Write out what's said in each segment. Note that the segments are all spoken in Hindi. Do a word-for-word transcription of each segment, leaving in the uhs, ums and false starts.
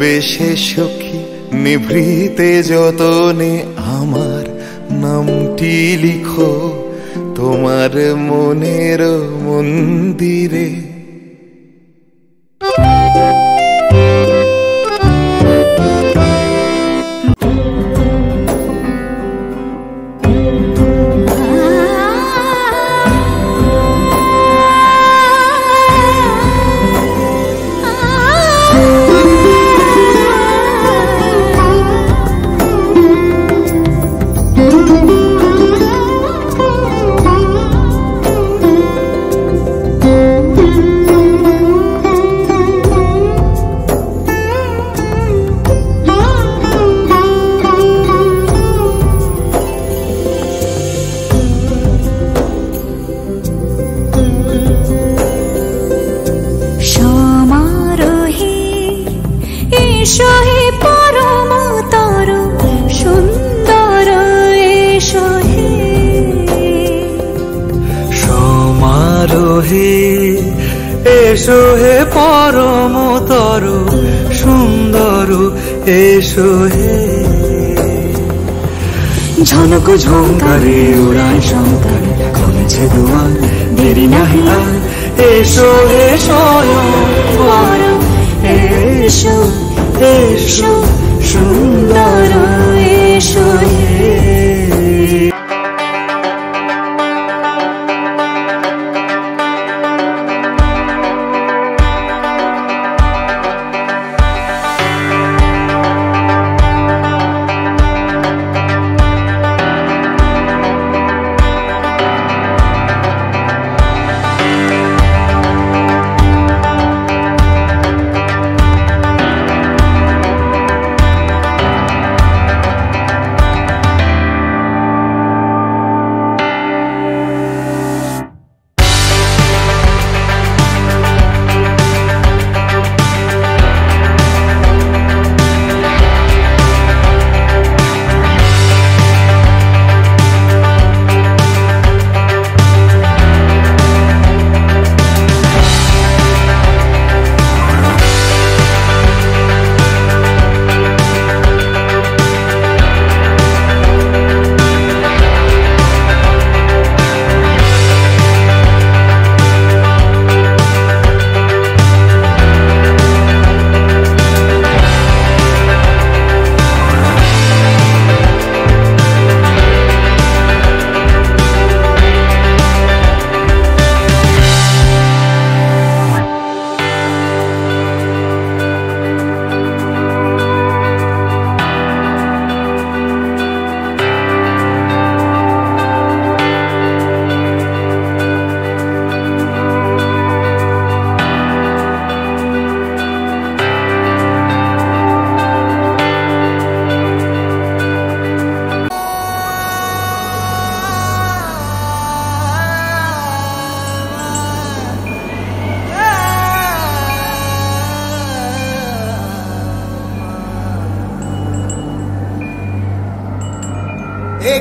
বেশে সখী নিভৃতে যতনে আমার নামটি লিখো তোমার মনের মন্দিরে। এসো হে পরম তরু সুন্দর এসো হে। ঝনক ঝঙ্কারে উড়ায় শঙ্কর খুলছে দুয়ার দেরি নাহি আর এসো এসো পরম এসো এসো সুন্দর এসো হে।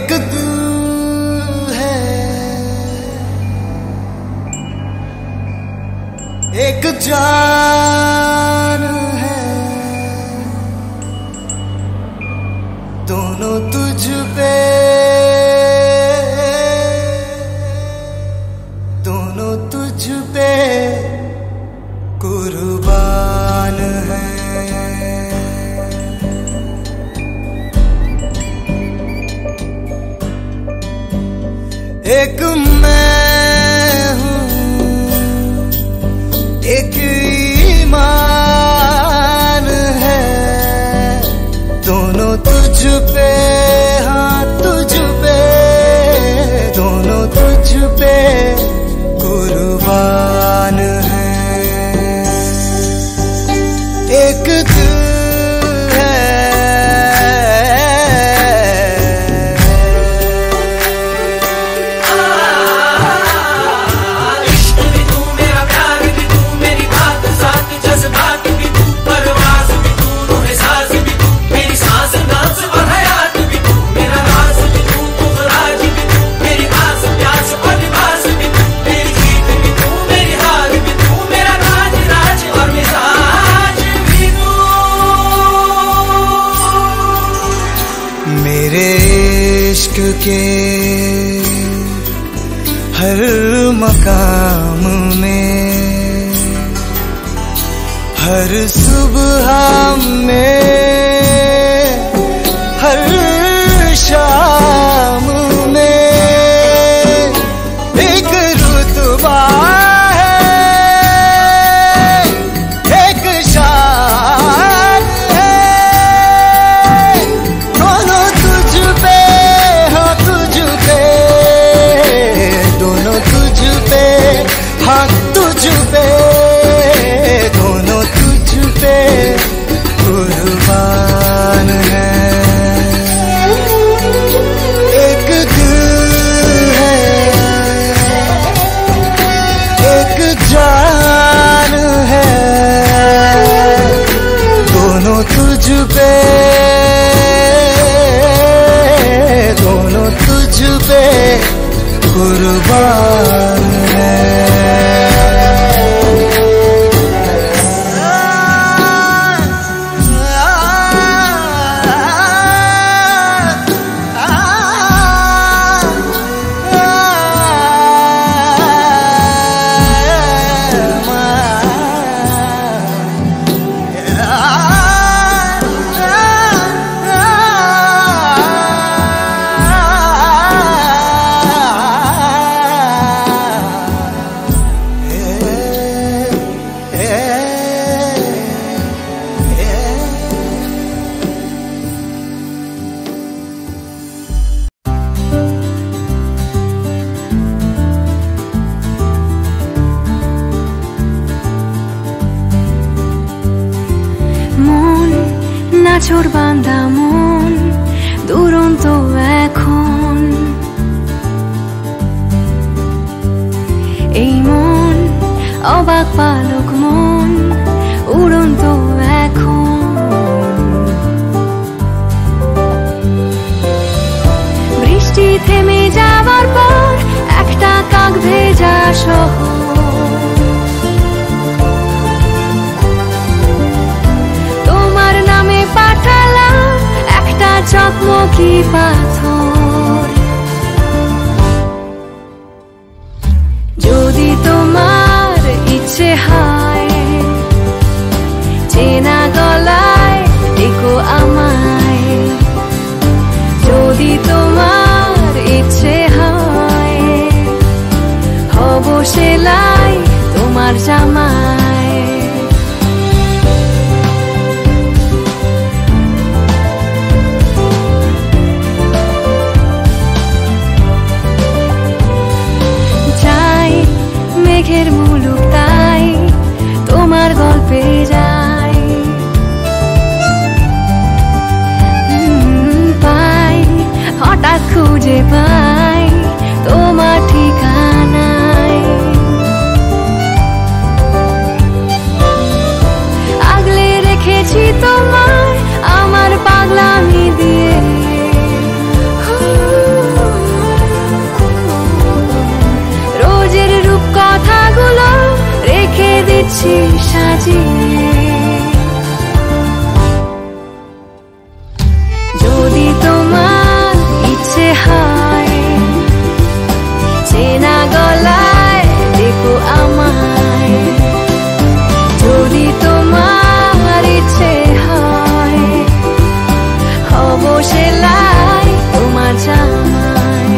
एक तू है एक जान है दोनों तुझ पे दोनों तुझ पे कुर्बान है। एक मैं हूँ एक ईमान है दोनों तुझ पे हाँ तुझ पे दोनों तुझ पे कुर्बान है। एक तू Oh के हर मकाम में, हर सुबह में, हर शाम में एक रुतबा है, एक शान है, दोनों तुझ पे हाँ तुझ पे, दोनों तुझ पे हाँ तुझ पे, दोनों तुझ पे कुर्बान है। तुझ पे दोनों तुझ पे कुर्बान है। চোর বাঁধা মন দুরন্ত এখন, এই মন অবাক পালক মন উড়ন্ত এখন। বৃষ্টি থেমে যাওয়ার পর একটা কাক ভেজা শহর, চকমকি পাথর যদি তোমার ইচ্ছে হয়, চেনা গলায় ডেকো আমায়, যদি তোমার ইচ্ছে হয় হব সেলাই তোমার জামায়। मेघेर मुलुक ताई तोमार गल्पे जाई, पाई हठात् खुजे पाई तोमार ठिकानाय। आगले रेखेछि तोमाय आमार पागलामी दिए, কথাগুলো রেখে দিচ্ছি সাজিয়ে। যদি তোমার ইচ্ছে হয়, চেনা গলায় দেখো আমায়, যদি তোমার ইচ্ছে হয় হব সেলাই তোমার জামায়।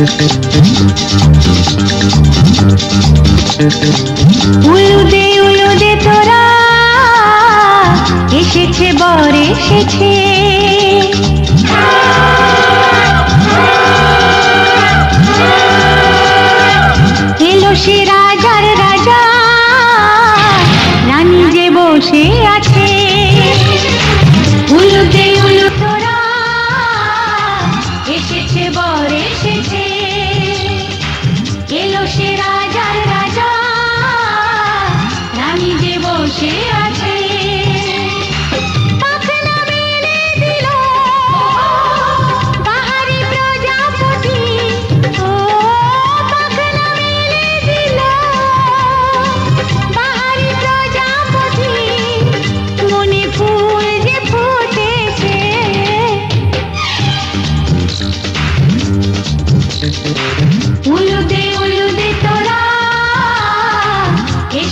Thank you. उलुदे उलुदे तोरा एसेछे बर एसेछे एलो से राजार राजा रानी जे बसे आछे उलुदे उलु तोरा एसेछे बर एसेछे एलो से राजार राजा रानी जे बसे आछे उलुदे उलुदे तोरा एसेछे बर एसेछे ओहो ओहो उलुदे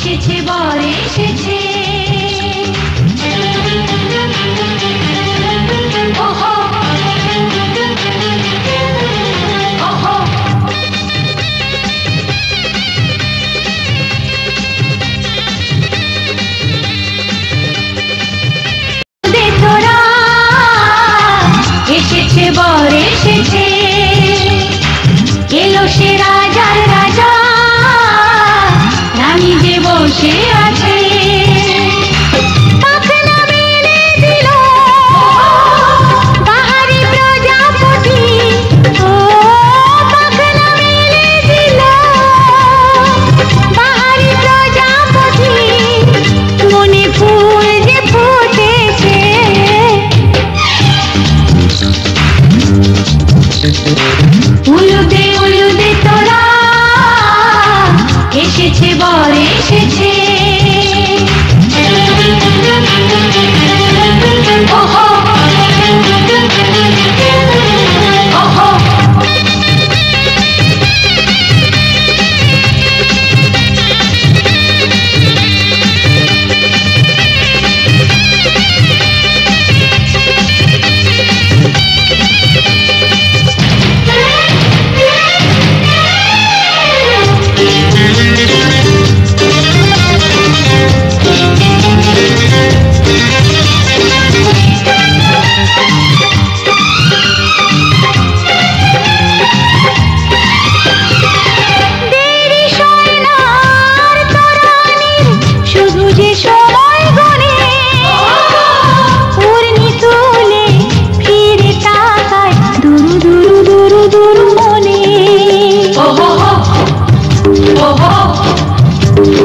तोरा एसेछे बर एसेछे एलो से राजार राजा रानी जे बसे आछे उलुदे उलुदे तोरा एसेछे बर एसेछे ओहो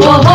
ओहो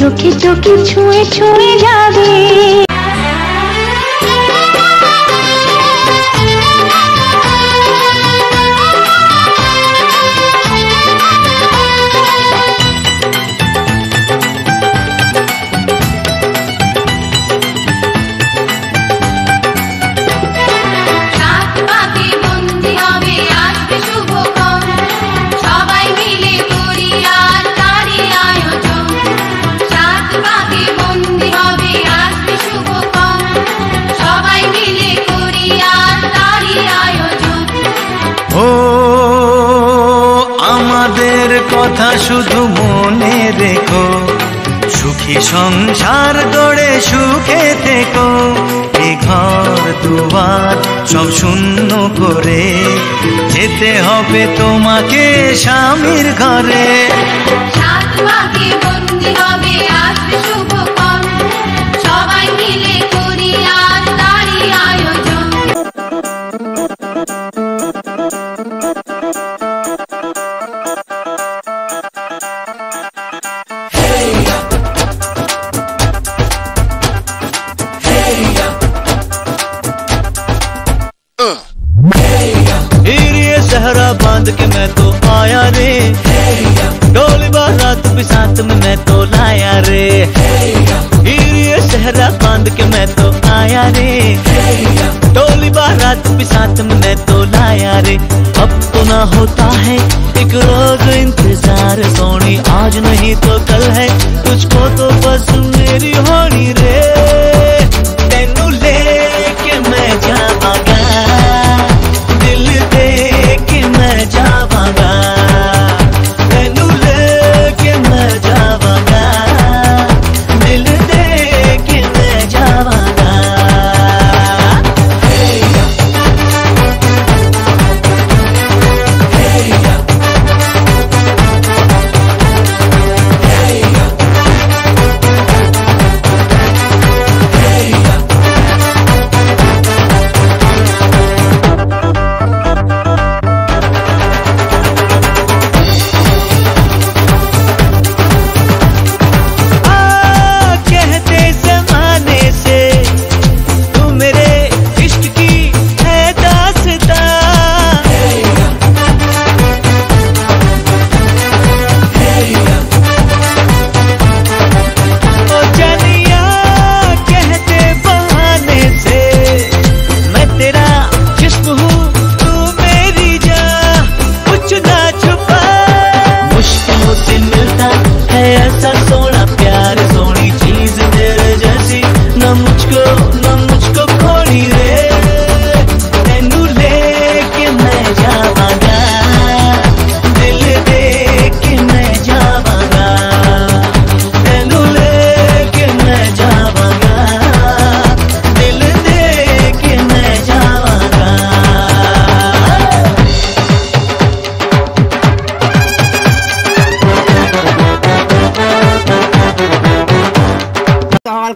चोखे चोखे छुए छुए जावे शुधु मने रेखो सुखी संसार गड़े सुखे थेको ए घर दुआर सब शून्य करे जेते होबे तोमाके स्वामीर घरे के मैं तो आया रे डोली बारात भी साथ में मैं तो लाया रे हीरिया सहरा बांध के मैं तो आया रे डोली बारात भी साथ में मैं तो लाया रे। अब तो ना होता है एक रोज इंतजार सोनी आज नहीं तो कल है तुझको तो बस मेरी होनी रे तेनू लेके मैं जावांगा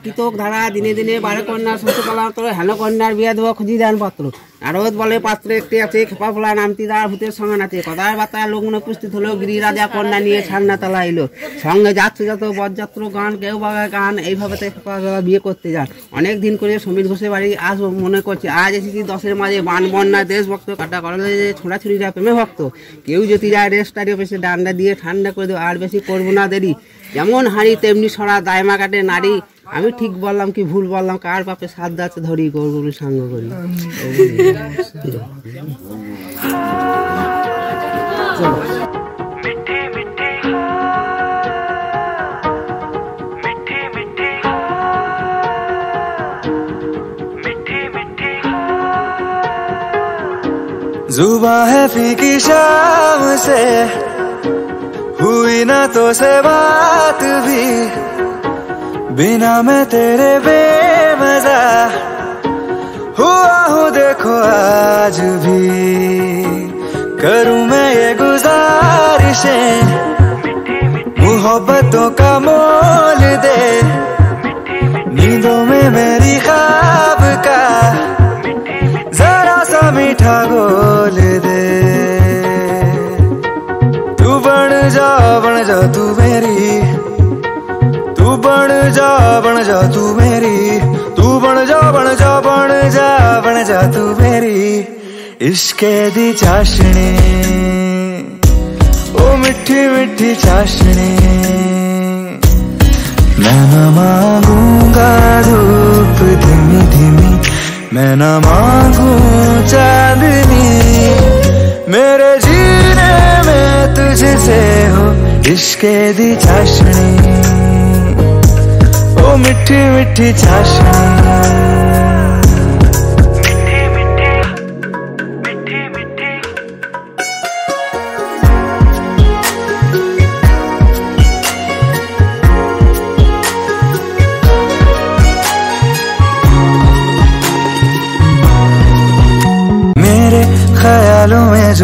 कितोक धारा दिने दिने बारे कन्या शशुकला तर हेलो कन्या विया देवा खुजी दान पात्र नारद बले पात्रे एकटी आछे खेपा फुला नामती दार भूतेर संगे नाते कदार बाता लग्न उपस्थित हलो गिरिराजा कन्या निये छान्नातला एलो संगे जाच्छे जत बरजात्र गान केउ बागा गान एइभाबेते खेपा फुला बिये करते जान अनेक दिन करे समीर घोषेर बाड़ी आज मने करछि आज एसेछि दशेर माझे बान बन्ना देश भक्त काटा करे छोड़ा छुरीरा प्रेमे भक्त केउ जति जाय रेस्टारी अफिसे डांडा दिये ठांडा करे देओ आर बेशी करब ना देरी जेमन हाड़ी तेमनि सरा दायमा काटे नारी আমি ঠিক বললাম কি ভুল বললাম কার বাপে সাথ দাঁতে ধরি গরগরি সঙ্গ করি মিঠি মিঠি মিঠি মিঠি মিঠি মিঠি জুবা হে ফিকি শাম সে হুই না তো সে বাত ভি बिना मैं तेरे बेमजा हुआ हूँ देखो आज भी करूँ मैं ये गुजारिशें मोहब्बतों का मोल दे नींदों में मेरी ख्वाब का जरा सा मीठा घोल दे तू बन जा बन जा तू मेरी बन जा बन जा तू मेरी तू बन जा बन जा बन जा बन जा तू मेरी इश्क़ दी चाशनी ओ मिठी मिठी चाशनी मैं ना मांगूंगा धूप धीमी धीमी मैं ना मांगू चांदनी मेरे जीने में तुझसे हो इश्क़ दी चाशनी मिठी मिठी चाशनी मिठी मिठी मिठी मिठी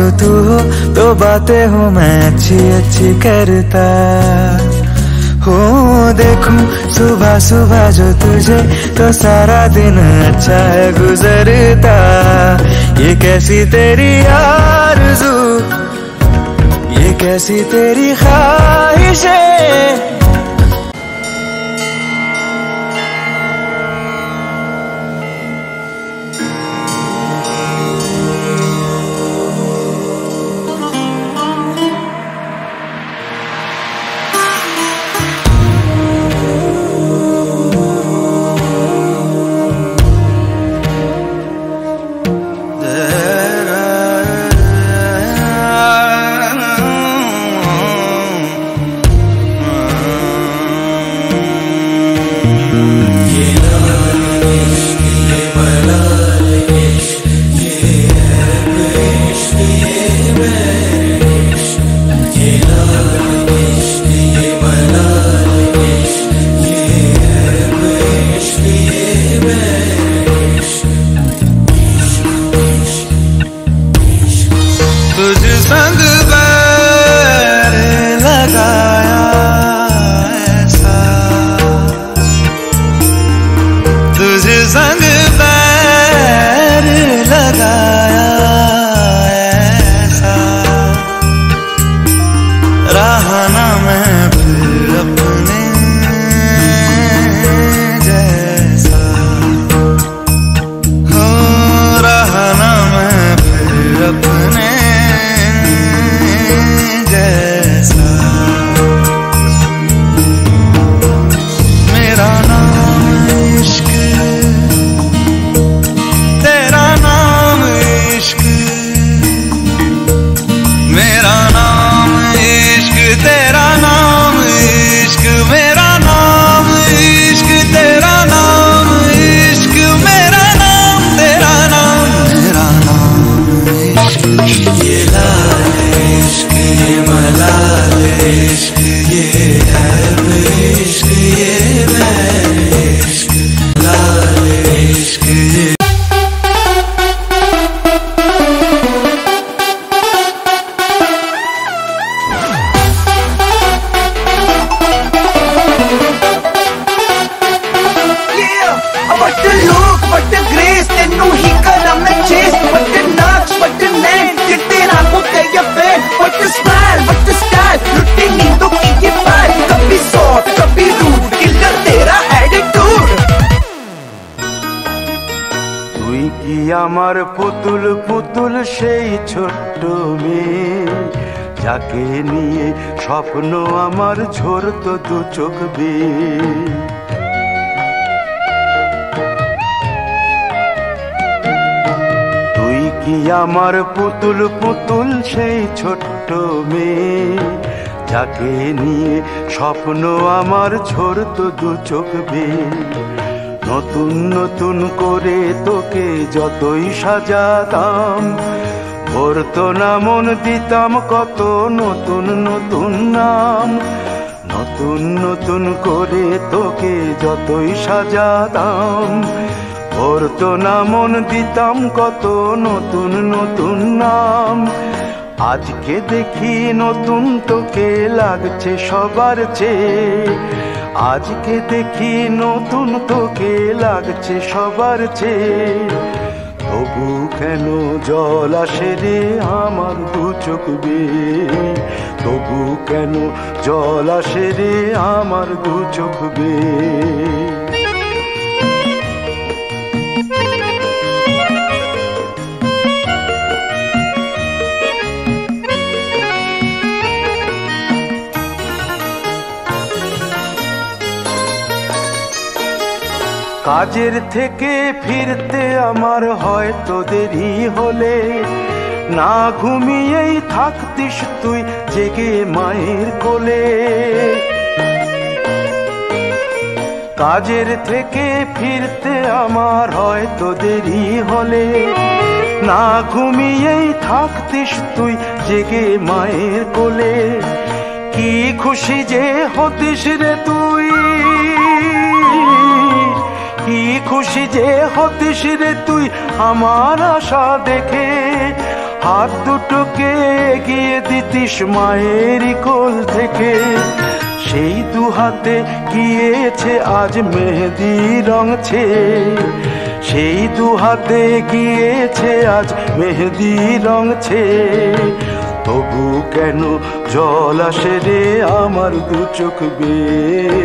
जो तू हो तो बातें हूँ मैं अच्छी अच्छी करता हो। देखूं सुबह सुबह जो तुझे तो सारा दिन अच्छा है गुजरता। ये कैसी तेरी आरज़ू, ये कैसी तेरी ख्वाहिश है। पुतुल पुतुल সেই ছোট্ট মেয়ে যাকে নিয়ে স্বপ্ন আমার ঝরতো দু চোখ বেয়ে। নতুন নতুন করে তোকে যতই সাজাতাম ভরতো না মন, দিতাম কত নতুন নতুন নাম। নতুন নতুন করে তোকে যতই সাজাতাম ভরতো না মন, দিতাম কত নতুন নতুন নাম। আজকে দেখি নতুন তোকে লাগছে সবার চেয়ে, আজকে দেখি নতুন তোকে লাগছে সবার চেয়ে। তবু কেন জল আসে রে আমার দু চোখ বেয়ে, তবু কেন জল আসে রে আমার দু চোখ বেয়ে। কাজের থেকে ফিরতে আমার হয়তো দেরি হলে না ঘুমিয়েই থাকতিস তুই জেগে মায়ের কোলে। কাজের থেকে ফিরতে আমার হয়তো দেরি হলে না ঘুমিয়েই থাকতিস তুই জেগে মায়ের কোলে। কি খুশি যে হতিস রে তুই, কি খুশি যে হতিস রে তুই আমার আশা দেখে। হাত দুটোকে এগিয়ে দিতিস মায়ের কোল থেকে, সেই দু হাতে গিয়েছে আজ মেহেদি রঙছে, সেই দু হাতে গিয়েছে আজ মেহেদি রঙছে। তবু কেন জল আসে রে আমার দু চোখ বেয়ে।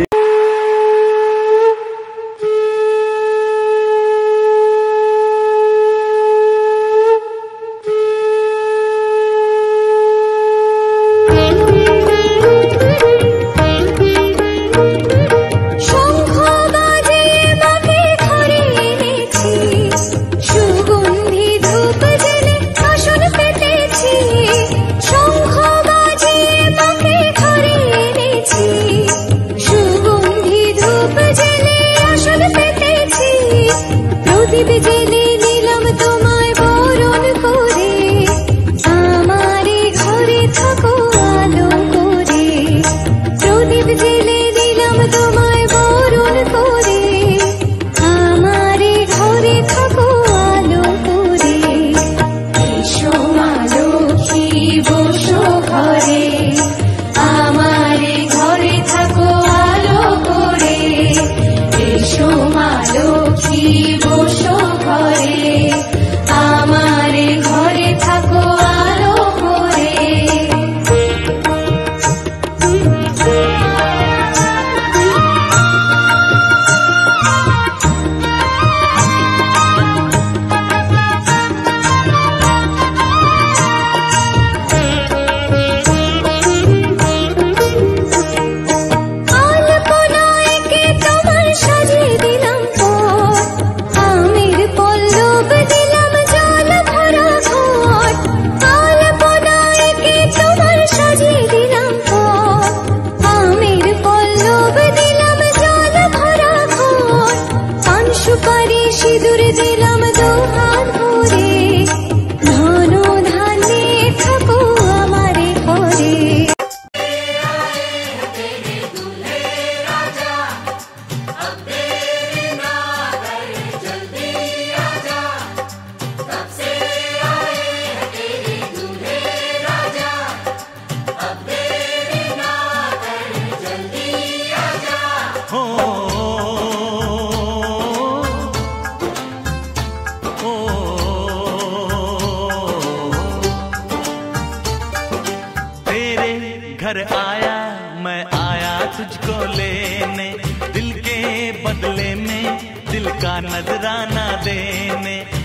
दिल के बदले में दिल का नजराना देने